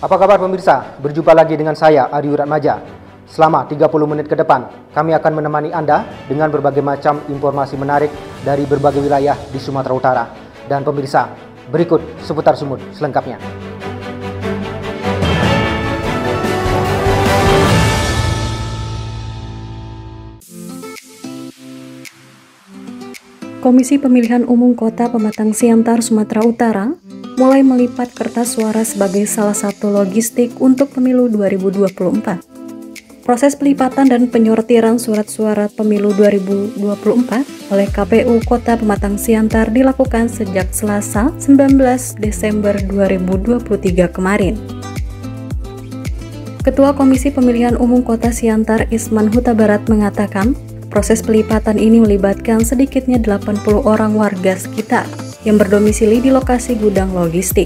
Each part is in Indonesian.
Apa kabar pemirsa? Berjumpa lagi dengan saya, Ari Wiratmaja. Selama 30 menit ke depan, kami akan menemani Anda dengan berbagai macam informasi menarik dari berbagai wilayah di Sumatera Utara. Dan pemirsa, berikut seputar Sumut selengkapnya. Komisi Pemilihan Umum Kota Pematang Siantar, Sumatera Utara mulai melipat kertas suara sebagai salah satu logistik untuk pemilu 2024. Proses pelipatan dan penyortiran surat suara pemilu 2024 oleh KPU Kota Pematang Siantar dilakukan sejak Selasa 19 Desember 2023 kemarin. Ketua Komisi Pemilihan Umum Kota Siantar Isman Huta Barat mengatakan, proses pelipatan ini melibatkan sedikitnya 80 orang warga sekitar yang berdomisili di lokasi gudang logistik.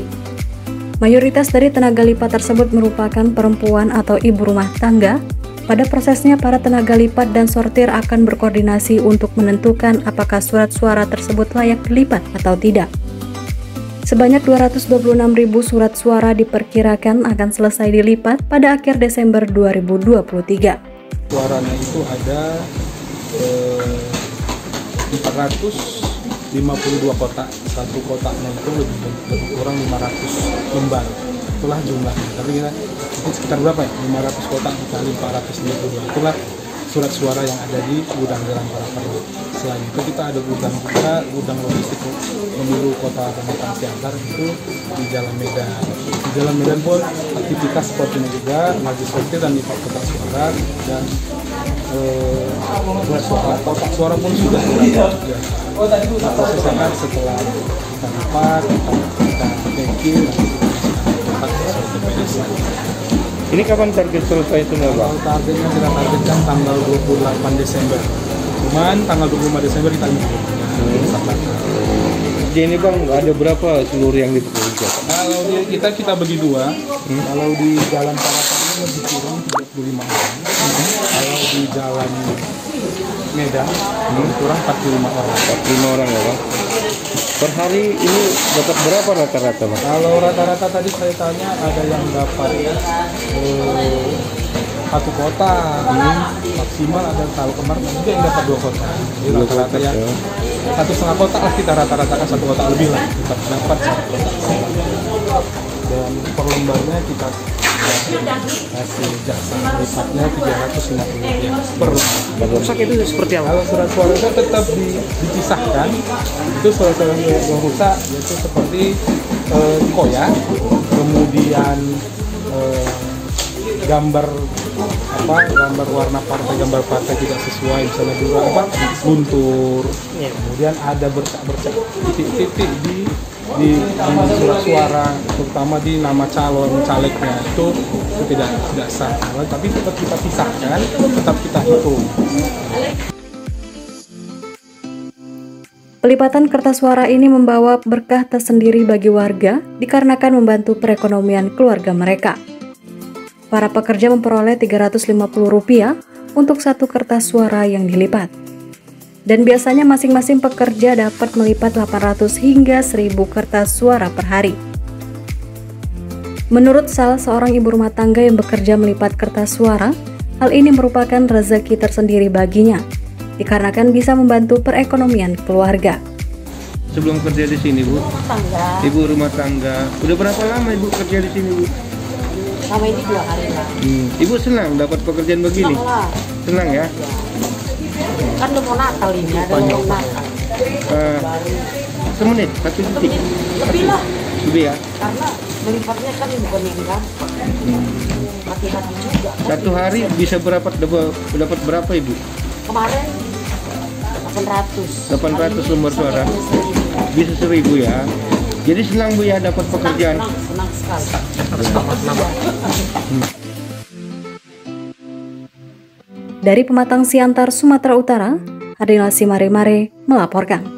Mayoritas dari tenaga lipat tersebut merupakan perempuan atau ibu rumah tangga. Pada prosesnya, para tenaga lipat dan sortir akan berkoordinasi untuk menentukan apakah surat suara tersebut layak dilipat atau tidak. Sebanyak 226.000 surat suara diperkirakan akan selesai dilipat pada akhir Desember 2023. Suaranya itu ada 452 kotak, satu kotaknya itu lebih kurang 500 lembar, itulah jumlahnya. Tapi kita sekitar berapa ya, 500 kotak dikali 452, itulah surat suara yang ada di gudang dalam para perlu. Selain itu kita ada gudang logistik pemilu Kota Pematang Siantar itu di Jalan Medan. Di Jalan Medan pun aktivitas seperti ini juga, maju sortir dan lipat kotak suara, dan kotak suara pun sudah terlihat. Nah, prosesnya setelah kita lipat, kita banking, dan kita ini kapan target selesai itu, Pak? Targetnya kita targetkan tanggal 28 Desember. Cuman tanggal 25 Desember kita libur. Jadi ini Bang, ada berapa seluruh yang dipekerjakan? Kalau kita bagi dua. Kalau di Jalan Parapat ini lebih kurang 35 orang. Kalau di Jalan Medan lebih kurang 45 orang. 45 orang ya, Bang. Per hari ini dapat berapa rata-rata, Mas? Kalau rata-rata tadi saya tanya ada yang dapat satu kota, maksimal ada kalau kemarin juga yang dapat dua kota. Jadi rata-rata yang satu setengah kota lah, kita rata-ratakan satu kota lebih lah kita dapat satu kota. Dan per lembarnya kita hasil jasa rusaknya Rp350 per lembar. Rusak itu seperti apa? Kalau surat suara itu tetap dipisahkan. Itu surat suara yang rusak yaitu seperti koya, kemudian gambar warna partai, gambar partai tidak sesuai, misalnya juga luntur, kemudian ada bercak-bercak titik-titik di surat suara, terutama di nama calegnya itu tidak sah, tapi tetap kita pisahkan, tetap kita hitung. Pelipatan kertas suara ini membawa berkah tersendiri bagi warga dikarenakan membantu perekonomian keluarga mereka. Para pekerja memperoleh Rp350 untuk satu kertas suara yang dilipat. Dan biasanya masing-masing pekerja dapat melipat 800 hingga 1.000 kertas suara per hari. Menurut salah seorang ibu rumah tangga yang bekerja melipat kertas suara, hal ini merupakan rezeki tersendiri baginya, dikarenakan bisa membantu perekonomian keluarga. Sebelum kerja di sini, Bu? Ibu rumah tangga. Udah berapa lama Ibu kerja di sini, Bu? Sama ini 2 hari lah. Ibu senang dapat pekerjaan begini? Senang ya? Kan udah mau Natal ini, ada mau Natal. Semenit, 1 detik? Lebih lah. Lebih ya? Karena melipatnya kan bukan yang gampang. Hati-hati juga. Satu hari bisa dapat berapa Ibu? Kemarin 800. 800 lembar suara? Bisa 1.000 ya? Jadi senang Bu ya dapat pekerjaan? Senang sekali. Dari Pematang Siantar, Sumatera Utara, Aril Simaremare melaporkan.